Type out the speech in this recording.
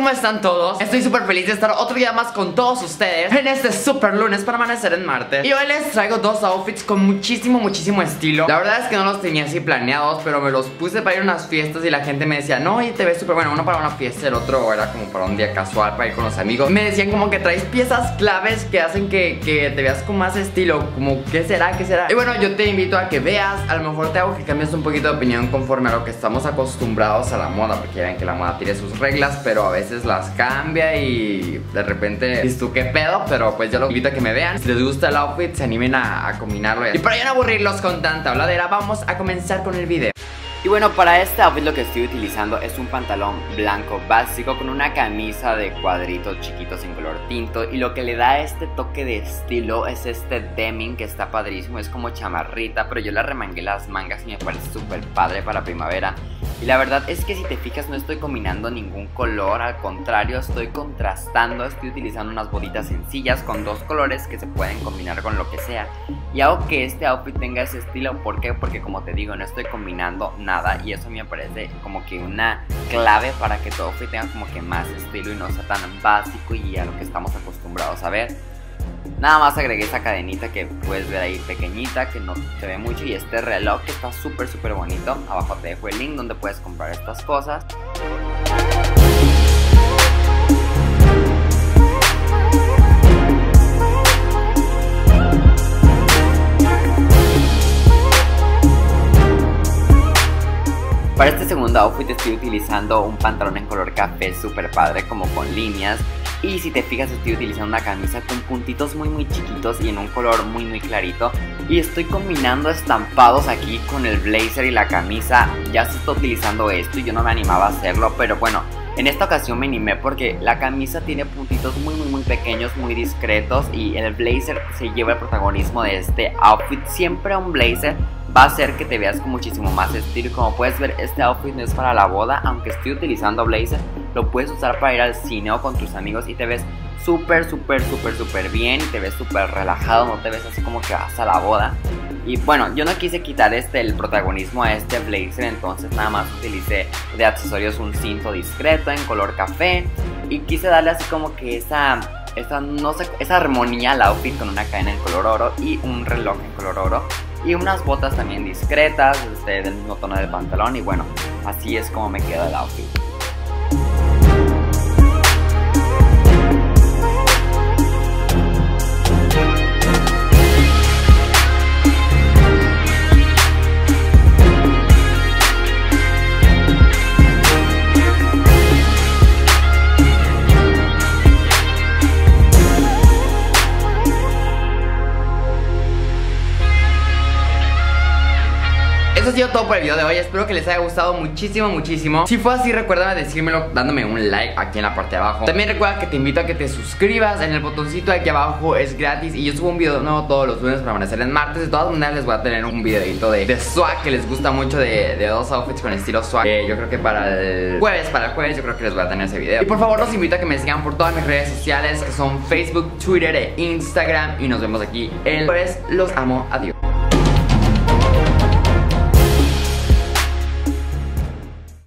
¿cómo están todos? Estoy súper feliz de estar otro día más con todos ustedes en este súper lunes para amanecer en Marte. Y hoy les traigo dos outfits con muchísimo estilo. La verdad es que no los tenía así planeados, pero me los puse para ir a unas fiestas y la gente me decía: no, oye, te ves súper bueno. Uno para una fiesta, el otro era como para un día casual, para ir con los amigos. Me decían como que traes piezas claves que hacen que te veas con más estilo. Como, ¿qué será? ¿Qué será? Y bueno, yo te invito a que veas. A lo mejor te hago que cambies un poquito de opinión conforme a lo que estamos acostumbrados a la moda, porque ya ven que la moda tiene sus reglas, pero a veces las cambia y de repente dices tú, ¿qué pedo? Pero pues yo los invito a que me vean. Si les gusta el outfit, se animen a combinarlo. Y para ya no aburrirlos con tanta habladera, vamos a comenzar con el video. Y bueno, para este outfit lo que estoy utilizando es un pantalón blanco básico con una camisa de cuadritos chiquitos en color tinto. Y lo que le da este toque de estilo es este deming que está padrísimo. Es como chamarrita, pero yo la remangué las mangas y me parece súper padre para primavera. Y la verdad es que si te fijas no estoy combinando ningún color, al contrario, estoy contrastando. Estoy utilizando unas boditas sencillas con dos colores que se pueden combinar con lo que sea. Y hago que este outfit tenga ese estilo. ¿Por qué? Porque como te digo, no estoy combinando nada. Y eso me parece como que una clave para que tu outfit tenga como que más estilo y no sea tan básico y a lo que estamos acostumbrados a ver. Nada más agregué esa cadenita que puedes ver ahí pequeñita, que no se ve mucho, y este reloj que está súper bonito. Abajo te dejo el link donde puedes comprar estas cosas. Para este segundo outfit estoy utilizando un pantalón en color café súper padre, como con líneas. Y si te fijas estoy utilizando una camisa con puntitos muy chiquitos y en un color muy clarito. Y estoy combinando estampados aquí con el blazer y la camisa. Ya se está utilizando esto y yo no me animaba a hacerlo, pero bueno, en esta ocasión me animé porque la camisa tiene puntitos muy pequeños, muy discretos. Y el blazer se lleva el protagonismo de este outfit. Siempre un blazer va a hacer que te veas con muchísimo más estilo. Como puedes ver, este outfit no es para la boda, aunque estoy utilizando blazer. Lo puedes usar para ir al cine o con tus amigos y te ves súper bien. Y te ves súper relajado, no te ves así como que vas a la boda. Y bueno, yo no quise quitar el protagonismo a este blazer, entonces nada más utilicé de accesorios un cinto discreto en color café. Y quise darle así como que esa armonía al outfit con una cadena en color oro y un reloj en color oro. Y unas botas también discretas, del mismo tono del pantalón. Y bueno, así es como me queda el outfit. Eso ha sido todo por el video de hoy, espero que les haya gustado muchísimo. Si fue así, recuérdame decírmelo dándome un like aquí en la parte de abajo. También recuerda que te invito a que te suscribas en el botoncito aquí abajo, es gratis. Y yo subo un video nuevo todos los lunes para amanecer en martes. De todas maneras les voy a tener un videito de swag que les gusta mucho, de dos outfits con estilo swag. Yo creo que para el jueves yo creo que les voy a tener ese video. Y por favor los invito a que me sigan por todas mis redes sociales, que son Facebook, Twitter e Instagram. Y nos vemos aquí el jueves, los amo, adiós.